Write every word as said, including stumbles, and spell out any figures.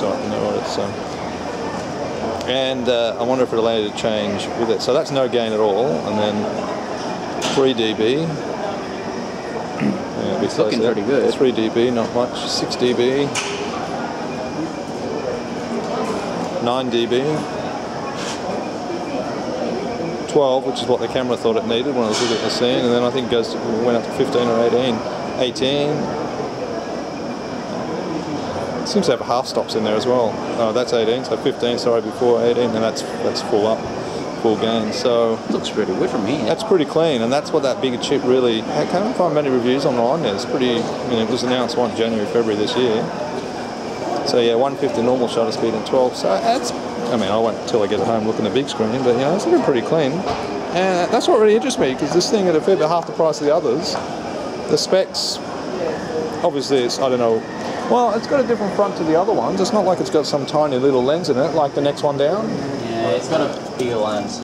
so I can know what it's. Um, and uh, I wonder if it'll allow you to change with it. So that's no gain at all, and then three D B. Yeah, it's looking pretty good. three D B, not much. six D B. nine D B. twelve, which is what the camera thought it needed when I was looking at the scene, and then I think it goes to, went up to fifteen or eighteen. eighteen. It seems to have half stops in there as well. Oh, that's eighteen, so fifteen, sorry, before eighteen, and that's that's full up, full gain. So looks pretty good from here. That's pretty clean, and that's what that bigger chip really. I can't find many reviews online there. It's pretty. You know, it was announced one January, February this year. So yeah, one fifty normal shutter speed and twelve. So that's. I mean, I won't until I get home looking at the big screen, but you know, it's looking pretty clean. And that's what really interests me, because this thing at a fair bit half the price of the others. The specs, obviously it's, I don't know, well, it's got a different front to the other ones. It's not like it's got some tiny little lens in it, like the next one down. Yeah, it's got a bigger lens.